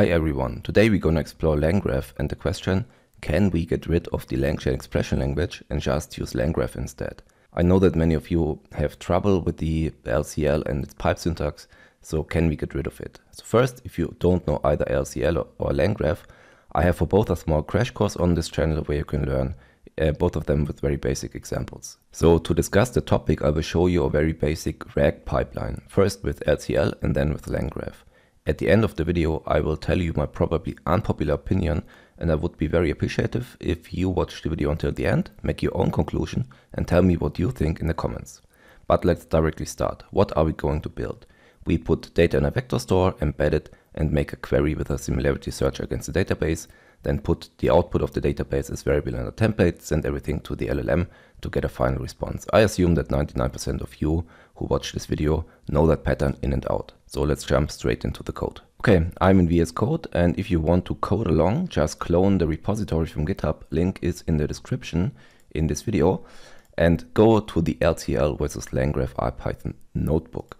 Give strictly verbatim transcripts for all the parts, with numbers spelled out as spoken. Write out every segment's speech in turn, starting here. Hi everyone, today we're gonna explore LangGraph and the question, can we get rid of the LangChain expression language and just use LangGraph instead? I know that many of you have trouble with the L C L and its pipe syntax, so can we get rid of it? So first, if you don't know either L C L or LangGraph, I have for both a small crash course on this channel where you can learn uh, both of them with very basic examples. So to discuss the topic, I will show you a very basic R A G pipeline, first with L C L and then with LangGraph. At the end of the video, I will tell you my probably unpopular opinion, and I would be very appreciative if you watch the video until the end, make your own conclusion and tell me what you think in the comments. But let's directly start. What are we going to build? We put data in a vector store, embed it and make a query with a similarity search against the database, then put the output of the database as variable and a template, send everything to the L L M to get a final response. I assume that ninety-nine percent of you who watch this video know that pattern in and out. So let's jump straight into the code. Okay, I'm in V S Code, and if you want to code along, just clone the repository from GitHub, link is in the description in this video, and go to the L C L versus LangGraph IPython notebook.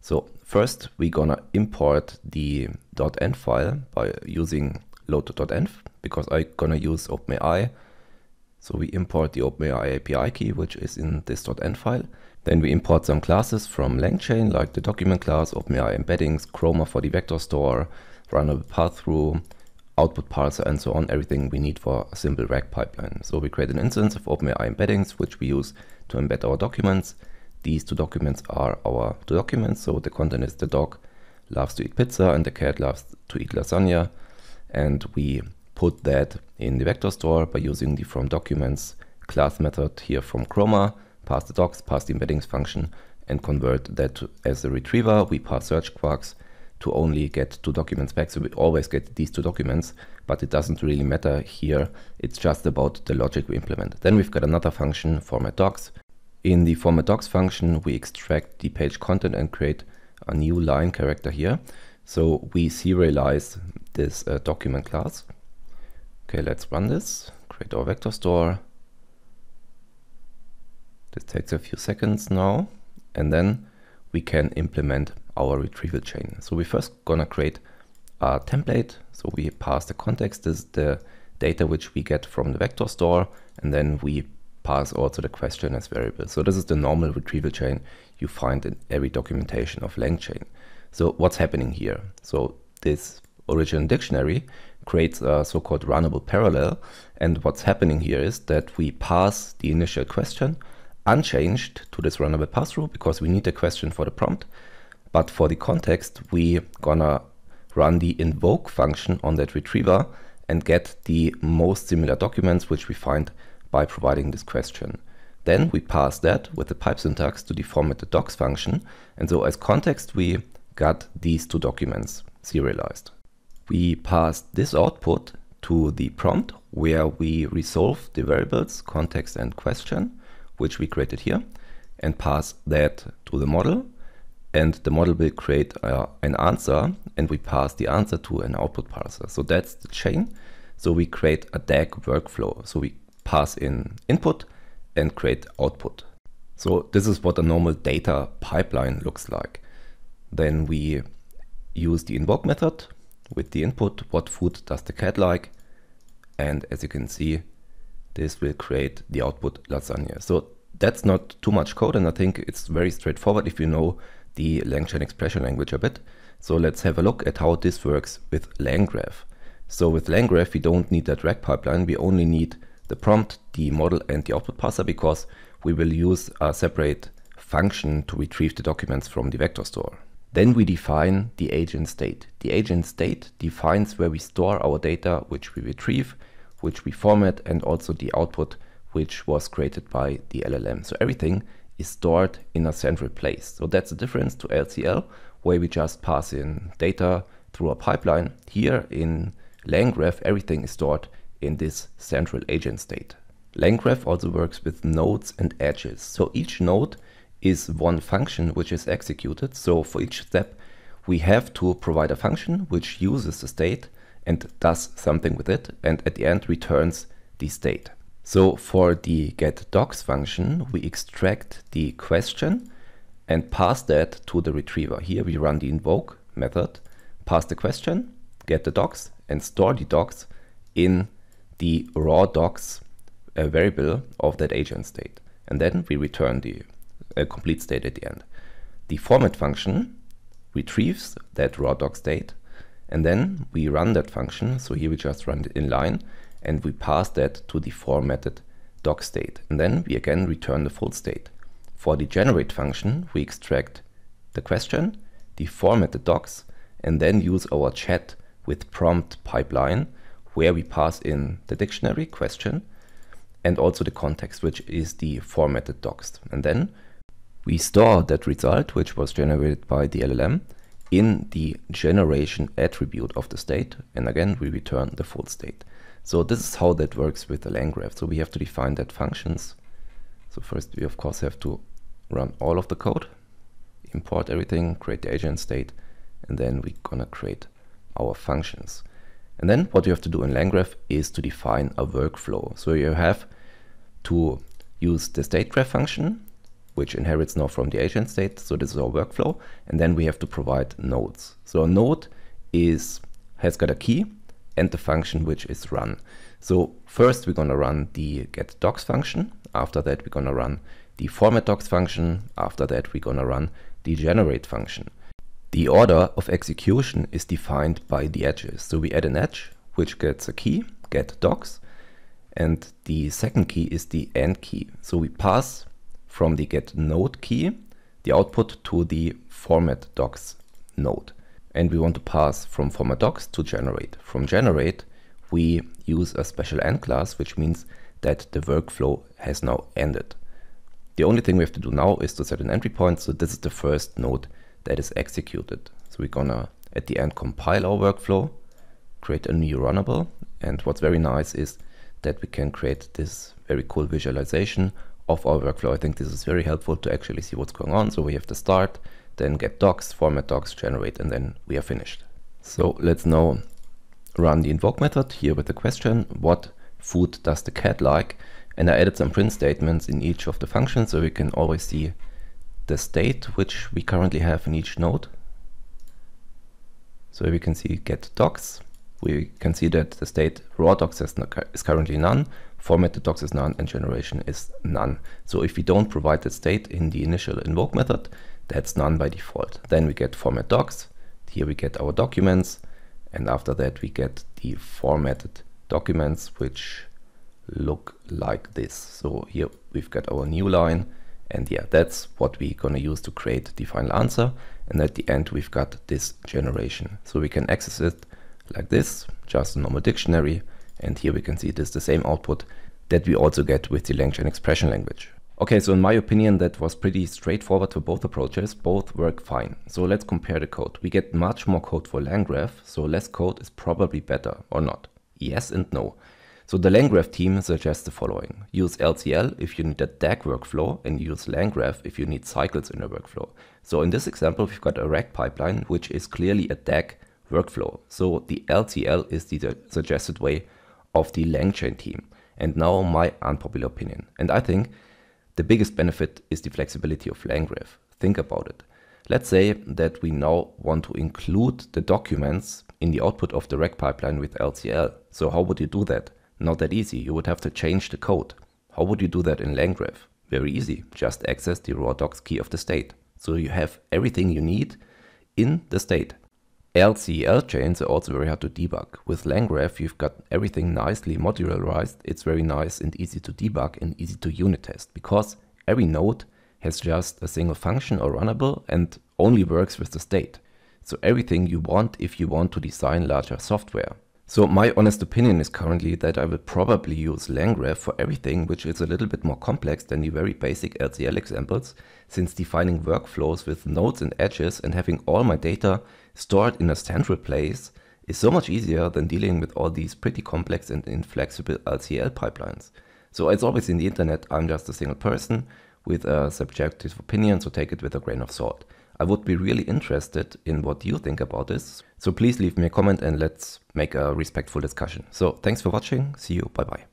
So first we're gonna import the .env file by using load.env, because I'm gonna use OpenAI. So we import the OpenAI A P I key, which is in this .env file. Then we import some classes from LangChain, like the document class, OpenAI embeddings, Chroma for the vector store, RunnablePassthrough, output parser, and so on, everything we need for a simple R A G pipeline. So we create an instance of OpenAI embeddings, which we use to embed our documents. These two documents are our two documents. So the content is the dog loves to eat pizza and the cat loves to eat lasagna. And we put that in the vector store by using the from documents class method here from Chroma, pass the docs, pass the embeddings function, and convert that to, as a retriever. We pass search quarks to only get two documents back. So we always get these two documents, but it doesn't really matter here. It's just about the logic we implement. Then we've got another function, format docs. In the format docs function, we extract the page content and create a new line character here. So we serialize this uh, document class. Okay, let's run this, create our vector store. This takes a few seconds now, and then we can implement our retrieval chain. So we first gonna create a template. So we pass the context, this is the data which we get from the vector store, and then we pass also the question as variable. So this is the normal retrieval chain you find in every documentation of LangChain. So what's happening here? So this original dictionary creates a so-called runnable parallel. And what's happening here is that we pass the initial question unchanged to this runnable passthrough, because we need a question for the prompt. But for the context, we gonna run the invoke function on that retriever and get the most similar documents, which we find by providing this question. Then we pass that with the pipe syntax to the formatted docs function. And so as context, we got these two documents serialized. We pass this output to the prompt where we resolve the variables context and question, which we created here, and pass that to the model. And the model will create uh, an answer, and we pass the answer to an output parser. So that's the chain. So we create a D A G workflow. So we pass in input and create output. So this is what a normal data pipeline looks like. Then we use the invoke method with the input, what food does the cat like? And as you can see, this will create the output lasagna. So that's not too much code, and I think it's very straightforward if you know the LangChain expression language a bit. So let's have a look at how this works with LangGraph. So with LangGraph, we don't need that R A G pipeline. We only need the prompt, the model, and the output parser, because we will use a separate function to retrieve the documents from the vector store. Then we define the agent state. The agent state defines where we store our data, which we retrieve, which we format, and also the output, which was created by the L L M. So everything is stored in a central place. So that's the difference to L C L, where we just pass in data through a pipeline. Here in LangGraph, everything is stored in this central agent state. LangGraph also works with nodes and edges. So each node is one function which is executed. So for each step, we have to provide a function which uses the state and does something with it, and at the end returns the state. So for the getDocs function, we extract the question and pass that to the retriever. Here we run the invoke method, pass the question, get the docs and store the docs in the raw docs uh, variable of that agent state. And then we return the uh, complete state at the end. The format function retrieves that raw doc state, and then we run that function. So here we just run it inline, and we pass that to the formatted doc state. And then we again return the full state. For the generate function, we extract the question, the formatted docs, and then use our chat with prompt pipeline, where we pass in the dictionary question and also the context, which is the formatted docs. And then we store that result, which was generated by the L L M, in the generation attribute of the state. And again, we return the full state. So this is how that works with the LangGraph. So we have to define that functions. So first we of course have to run all of the code, import everything, create the agent state, and then we're gonna create our functions. And then what you have to do in LangGraph is to define a workflow. So you have to use the state graph function, which inherits now from the agent state. So this is our workflow. And then we have to provide nodes. So a node is, has got a key and the function which is run. So first we're gonna run the getDocs function. After that, we're gonna run the formatDocs function. After that, we're gonna run the generate function. The order of execution is defined by the edges. So we add an edge, which gets a key, get docs, and the second key is the end key. So we pass from the get node key the output to the format docs node. And we want to pass from format docs to generate. From generate, we use a special end class, which means that the workflow has now ended. The only thing we have to do now is to set an entry point. So this is the first node that is executed. So we're gonna at the end compile our workflow, create a new runnable. And what's very nice is that we can create this very cool visualization of our workflow. I think this is very helpful to actually see what's going on. So we have the start, then get docs, format docs, generate, and then we are finished. So let's now run the invoke method here with the question, what food does the cat like? And I added some print statements in each of the functions so we can always see the state which we currently have in each node. So we can see get docs. We can see that the state raw docs is, is currently none, formatted docs is none, and generation is none. So if we don't provide the state in the initial invoke method, that's none by default. Then we get format docs. Here we get our documents, and after that we get the formatted documents, which look like this. So here we've got our new line. And yeah, that's what we're gonna use to create the final answer. And at the end, we've got this generation. So we can access it like this, just a normal dictionary. And here we can see this, the same output that we also get with the LangChain expression language. Okay, so in my opinion, that was pretty straightforward for both approaches. Both work fine. So let's compare the code. We get much more code for LangGraph, so less code is probably better or not. Yes and no. So the LangGraph team suggests the following. Use L C L if you need a D A G workflow, and use LangGraph if you need cycles in a workflow. So in this example, we've got a R A G pipeline, which is clearly a D A G workflow. So the L C L is the suggested way of the LangChain team. And now my unpopular opinion. And I think the biggest benefit is the flexibility of LangGraph. Think about it. Let's say that we now want to include the documents in the output of the R A G pipeline with L C L. So how would you do that? Not that easy. You would have to change the code. How would you do that in LangGraph? Very easy. Just access the raw docs key of the state. So you have everything you need in the state. L C L chains are also very hard to debug. With LangGraph, you've got everything nicely modularized. It's very nice and easy to debug and easy to unit test, because every node has just a single function or runnable and only works with the state. So everything you want if you want to design larger software. So my honest opinion is currently that I will probably use LangGraph for everything which is a little bit more complex than the very basic L C L examples, since defining workflows with nodes and edges and having all my data stored in a central place is so much easier than dealing with all these pretty complex and inflexible L C L pipelines. So as always in the internet, I'm just a single person with a subjective opinion, so take it with a grain of salt. I would be really interested in what you think about this. So please leave me a comment and let's make a respectful discussion. So thanks for watching. See you. Bye bye.